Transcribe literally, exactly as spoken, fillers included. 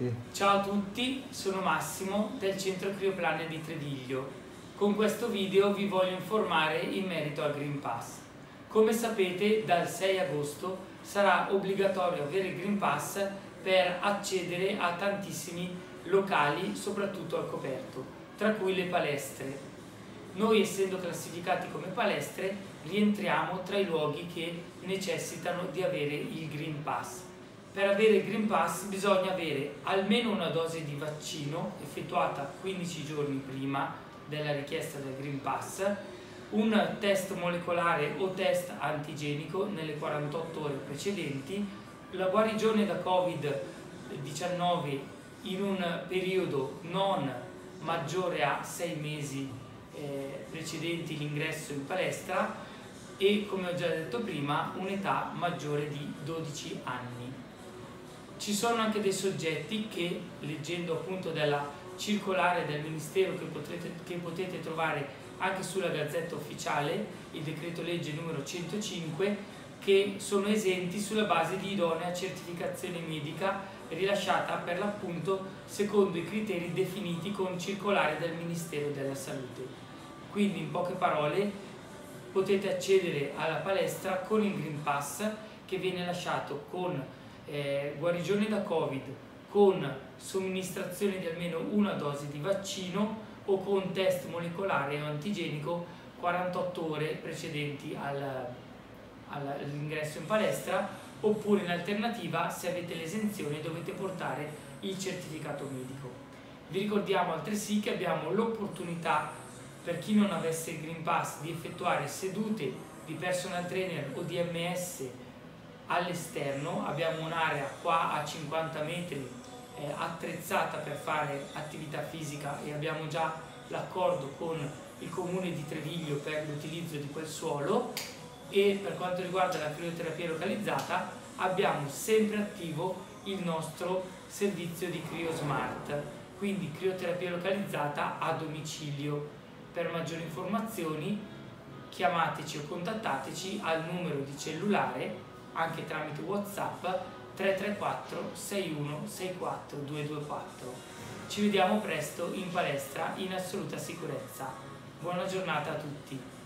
Sì. Ciao a tutti, sono Massimo del Centro Crioplane di Treviglio. Con questo video vi voglio informare in merito al Green Pass. Come sapete, dal sei agosto sarà obbligatorio avere il Green Pass per accedere a tantissimi locali, soprattutto al coperto, tra cui le palestre. Noi, essendo classificati come palestre, rientriamo tra i luoghi che necessitano di avere il Green Pass. Per avere il Green Pass bisogna avere almeno una dose di vaccino effettuata quindici giorni prima della richiesta del Green Pass, un test molecolare o test antigenico nelle quarantotto ore precedenti, la guarigione da Covid diciannove in un periodo non maggiore a sei mesi eh, precedenti l'ingresso in palestra e, come ho già detto prima, un'età maggiore di dodici anni. Ci sono anche dei soggetti che, leggendo appunto della circolare del Ministero che potete, che potete trovare anche sulla Gazzetta Ufficiale, il decreto legge numero centocinque, che sono esenti sulla base di idonea certificazione medica rilasciata per l'appunto secondo i criteri definiti con circolare del Ministero della Salute. Quindi, in poche parole, potete accedere alla palestra con il Green Pass che viene lasciato con Eh, guarigione da Covid, con somministrazione di almeno una dose di vaccino o con test molecolare o antigenico quarantotto ore precedenti al, al, all'ingresso in palestra, oppure in alternativa, se avete l'esenzione, dovete portare il certificato medico. Vi ricordiamo altresì che abbiamo l'opportunità, per chi non avesse il Green Pass, di effettuare sedute di personal trainer o di M S all'esterno. Abbiamo un'area qua a cinquanta metri eh, attrezzata per fare attività fisica e abbiamo già l'accordo con il comune di Treviglio per l'utilizzo di quel suolo. E per quanto riguarda la crioterapia localizzata, abbiamo sempre attivo il nostro servizio di CrioSmart, quindi crioterapia localizzata a domicilio. Per maggiori informazioni chiamateci o contattateci al numero di cellulare, anche tramite WhatsApp, tre tre quattro sei uno sei quattro due due quattro. Ci vediamo presto in palestra in assoluta sicurezza. Buona giornata a tutti!